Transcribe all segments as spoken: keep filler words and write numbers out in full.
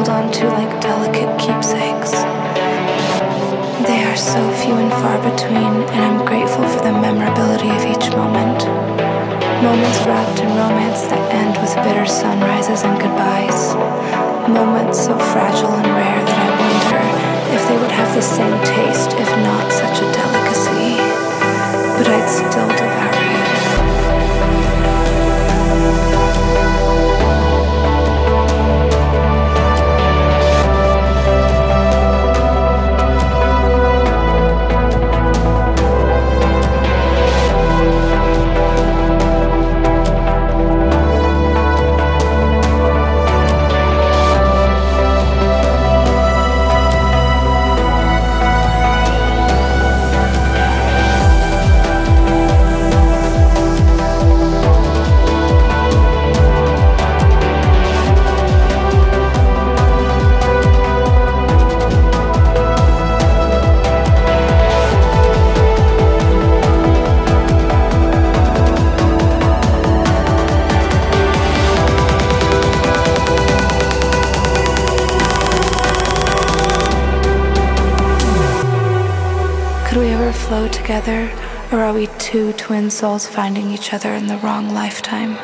hold on to like delicate keepsakes. They are so few and far between, and I'm grateful for the memorability of each moment. Moments wrapped in romance that end with bitter sunrises and goodbyes. Moments so fragile and rare that I wonder if they would have the same taste if not such a delicacy. But I'd still devour you. Flow together, or are we two twin souls finding each other in the wrong lifetime?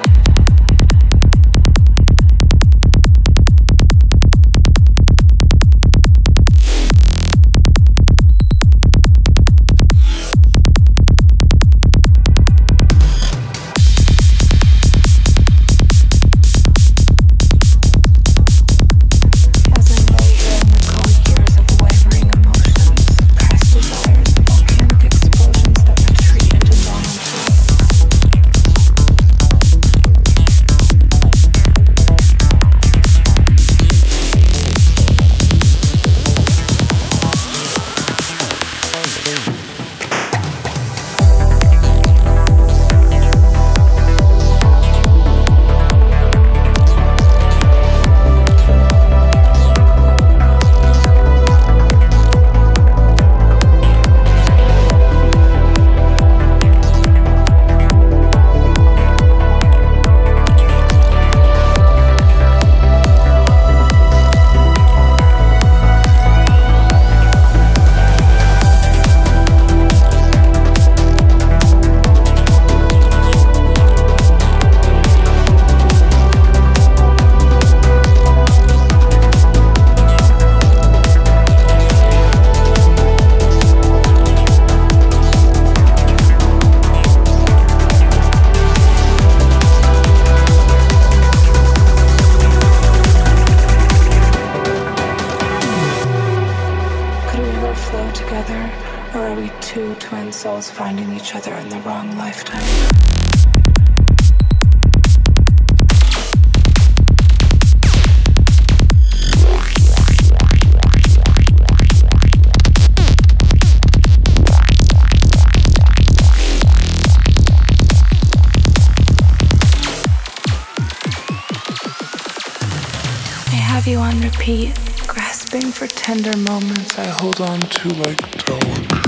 Grasping for tender moments I hold on to like dough.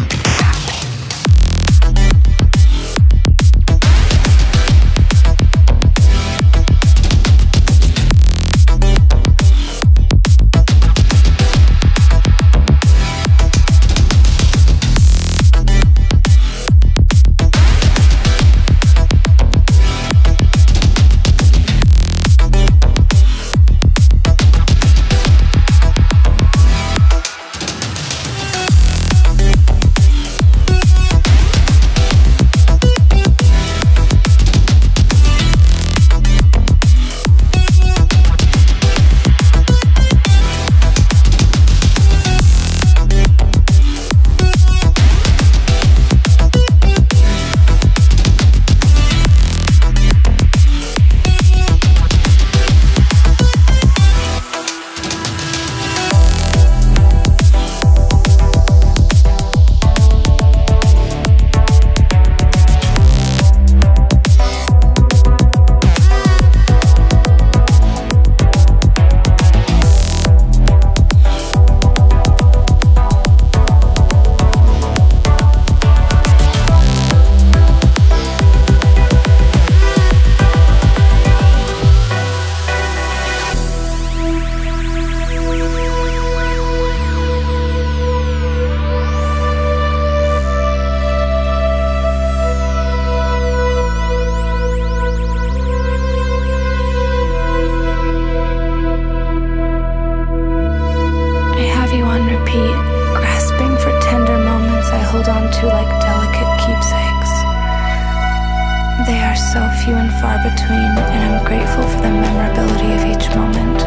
far between, and I'm grateful for the memorability of each moment.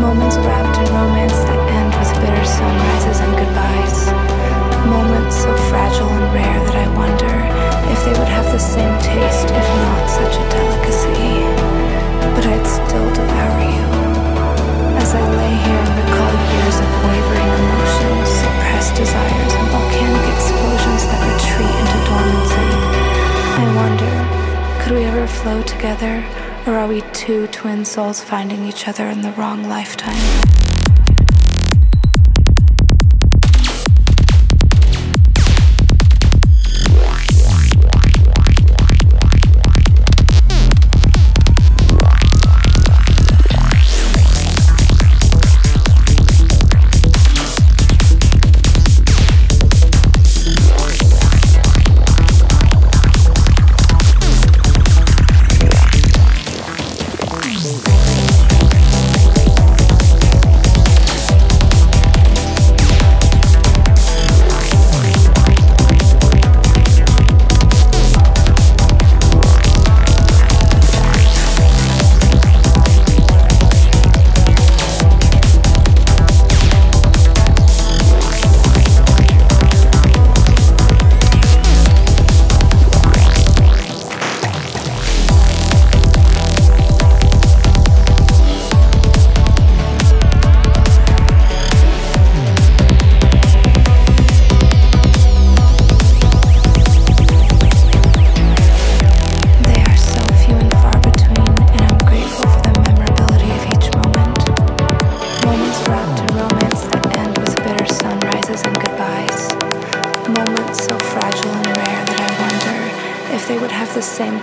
Moments wrapped in romance that end with bitter sunrises and goodbyes. Moments so fragile and rare that I wonder if they would have the same taste if not such a delicacy. But I'd still devour you. As I lay here and recall years of wavering emotions, suppressed desires, and volcanic explosions that retreat into dormancy, I wonder, could we ever flow together, or are we two twin souls finding each other in the wrong lifetime?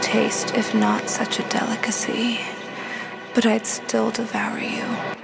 Taste, if not such a delicacy, but I'd still devour you.